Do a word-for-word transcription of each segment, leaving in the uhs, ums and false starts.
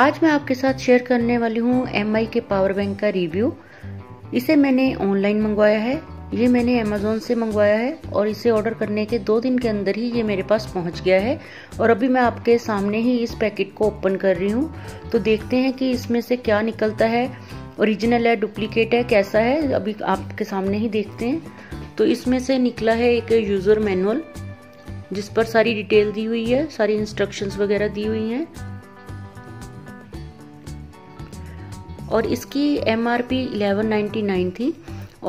आज मैं आपके साथ शेयर करने वाली हूँ एम आई के पावर बैंक का रिव्यू। इसे मैंने ऑनलाइन मंगवाया है, ये मैंने अमेजोन से मंगवाया है और इसे ऑर्डर करने के दो दिन के अंदर ही ये मेरे पास पहुंच गया है और अभी मैं आपके सामने ही इस पैकेट को ओपन कर रही हूँ। तो देखते हैं कि इसमें से क्या निकलता है, ओरिजिनल है, डुप्लीकेट है, कैसा है, अभी आपके सामने ही देखते हैं। तो इसमें से निकला है एक यूज़र मैनुअल जिस पर सारी डिटेल दी हुई है, सारी इंस्ट्रक्शंस वगैरह दी हुई हैं और इसकी एमआरपी ग्यारह सौ निन्यानवे थी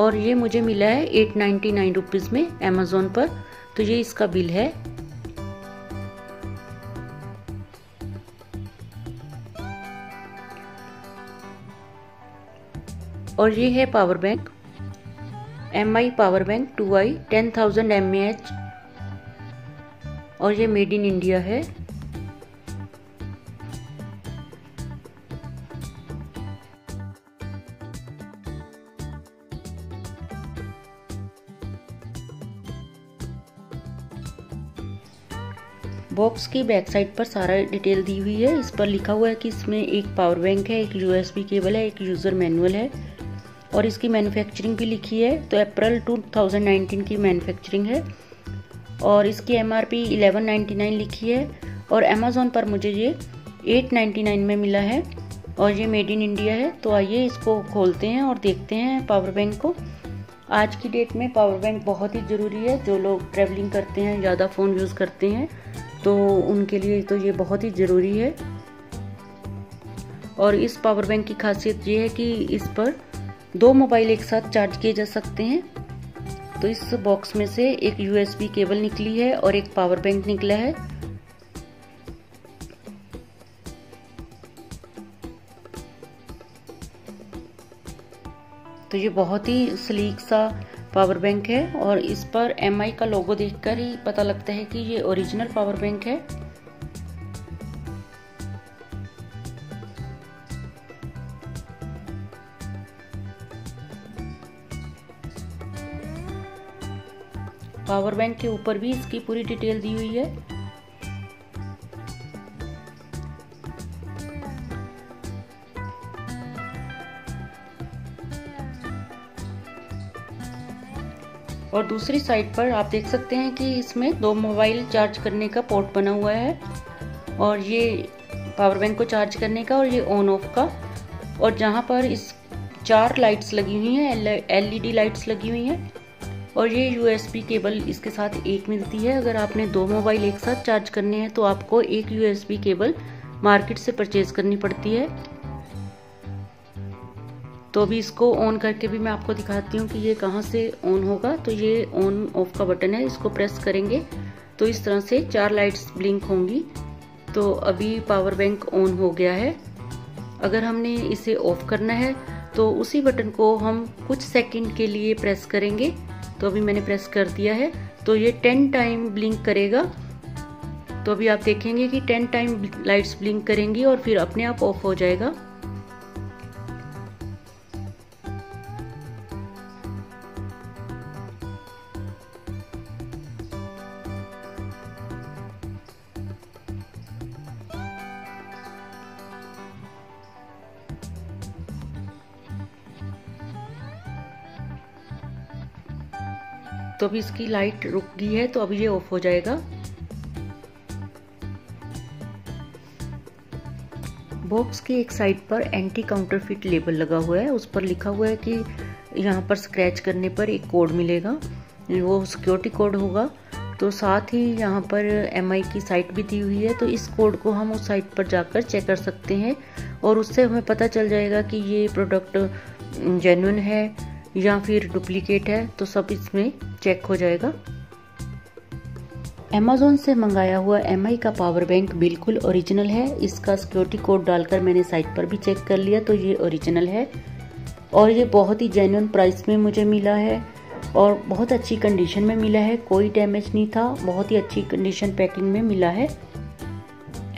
और ये मुझे मिला है आठ सौ निन्यानवे रुपीस में अमेजोन पर। तो ये इसका बिल है। और ये है power bank, M I power bank two I ten thousand M H और ये मेड इन इंडिया है। बॉक्स की बैक साइड पर सारा डिटेल दी हुई है। इस पर लिखा हुआ है कि इसमें एक पावर बैंक है, एक यूएसबी केबल है, एक यूज़र मैनुअल है और इसकी मैन्युफैक्चरिंग भी लिखी है। तो अप्रैल दो हज़ार उन्नीस की मैन्युफैक्चरिंग है और इसकी एमआरपी ग्यारह सौ निन्यानवे लिखी है और अमेजोन पर मुझे ये आठ सौ निन्यानवे में मिला है और ये मेड इन इंडिया है। तो आइए इसको खोलते हैं और देखते हैं पावर बैंक को। आज की डेट में पावर बैंक बहुत ही ज़रूरी है, जो लोग ट्रैवलिंग करते हैं, ज़्यादा फ़ोन यूज़ करते हैं तो उनके लिए तो ये बहुत ही ज़रूरी है। और इस पावर बैंक की खासियत ये है कि इस पर दो मोबाइल एक साथ चार्ज किए जा सकते हैं। तो इस बॉक्स में से एक यूएसबी केबल निकली है और एक पावर बैंक निकला है। तो ये बहुत ही स्लीक सा पावर बैंक है और इस पर एम आई का लोगो देखकर ही पता लगता है कि ये ओरिजिनल पावर बैंक है। पावर बैंक के ऊपर भी इसकी पूरी डिटेल दी हुई है। और दूसरी साइड पर आप देख सकते हैं कि इसमें दो मोबाइल चार्ज करने का पोर्ट बना हुआ है और ये पावर बैंक को चार्ज करने का और ये ऑन ऑफ का। और जहां पर इस चार लाइट्स लगी हुई हैं, एलईडी लाइट्स लगी हुई हैं और ये यूएसबी केबल इसके साथ एक मिलती है। अगर आपने दो मोबाइल एक साथ चार्ज करने हैं तो आपको एक यूएसबी केबल मार्केट से परचेज करनी पड़ती है। तो अभी इसको ऑन करके भी मैं आपको दिखाती हूँ कि ये कहाँ से ऑन होगा। तो ये ऑन ऑफ का बटन है, इसको प्रेस करेंगे तो इस तरह से चार लाइट्स ब्लिंक होंगी। तो अभी पावर बैंक ऑन हो गया है। अगर हमने इसे ऑफ करना है तो उसी बटन को हम कुछ सेकंड के लिए प्रेस करेंगे। तो अभी मैंने प्रेस कर दिया है तो ये टेन टाइम ब्लिंक करेगा। तो अभी आप देखेंगे कि टेन टाइम लाइट्स ब्लिंक करेंगी और फिर अपने आप ऑफ हो जाएगा। तो अभी इसकी लाइट रुक गई है तो अभी ये ऑफ हो जाएगा। बॉक्स की एक साइड पर एंटी काउंटरफिट लेबल लगा हुआ है, उस पर लिखा हुआ है कि यहाँ पर स्क्रैच करने पर एक कोड मिलेगा, वो सिक्योरिटी कोड होगा। तो साथ ही यहाँ पर एम आई की साइट भी दी हुई है, तो इस कोड को हम उस साइट पर जाकर चेक कर सकते हैं और उससे हमें पता चल जाएगा कि ये प्रोडक्ट जेन्युइन है या फिर डुप्लीकेट है। तो सब इसमें चेक हो जाएगा। अमेजोन से मंगाया हुआ एम आई का पावर बैंक बिल्कुल ओरिजिनल है। इसका सिक्योरिटी कोड डालकर मैंने साइट पर भी चेक कर लिया तो ये ओरिजिनल है और ये बहुत ही जेन्युइन प्राइस में मुझे मिला है और बहुत अच्छी कंडीशन में मिला है, कोई डैमेज नहीं था, बहुत ही अच्छी कंडीशन पैकिंग में मिला है।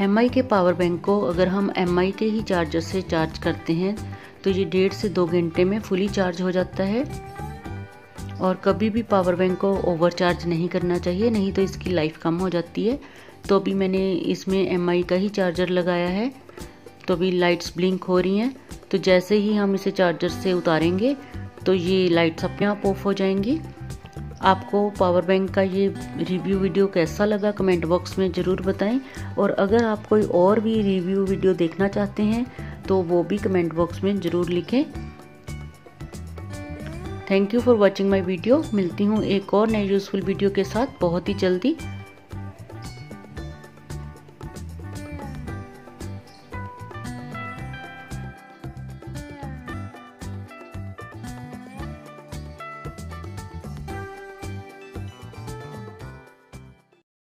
एम आई के पावर बैंक को अगर हम एम आई के ही चार्जर से चार्ज करते हैं तो ये डेढ़ से दो घंटे में फुली चार्ज हो जाता है और कभी भी पावर बैंक को ओवर चार्ज नहीं करना चाहिए, नहीं तो इसकी लाइफ कम हो जाती है। तो अभी मैंने इसमें एम आई का ही चार्जर लगाया है तो अभी लाइट्स ब्लिंक हो रही हैं। तो जैसे ही हम इसे चार्जर से उतारेंगे तो ये लाइट्स अपने आप ऑफ हो जाएंगी। आपको पावर बैंक का ये रिव्यू वीडियो कैसा लगा कमेंट बॉक्स में ज़रूर बताएं, और अगर आप कोई और भी रिव्यू वीडियो देखना चाहते हैं तो वो भी कमेंट बॉक्स में ज़रूर लिखें। Thank you for watching my video. मिलती हूँ एक और नई यूज़फुल वीडियो के साथ बहुत ही जल्दी।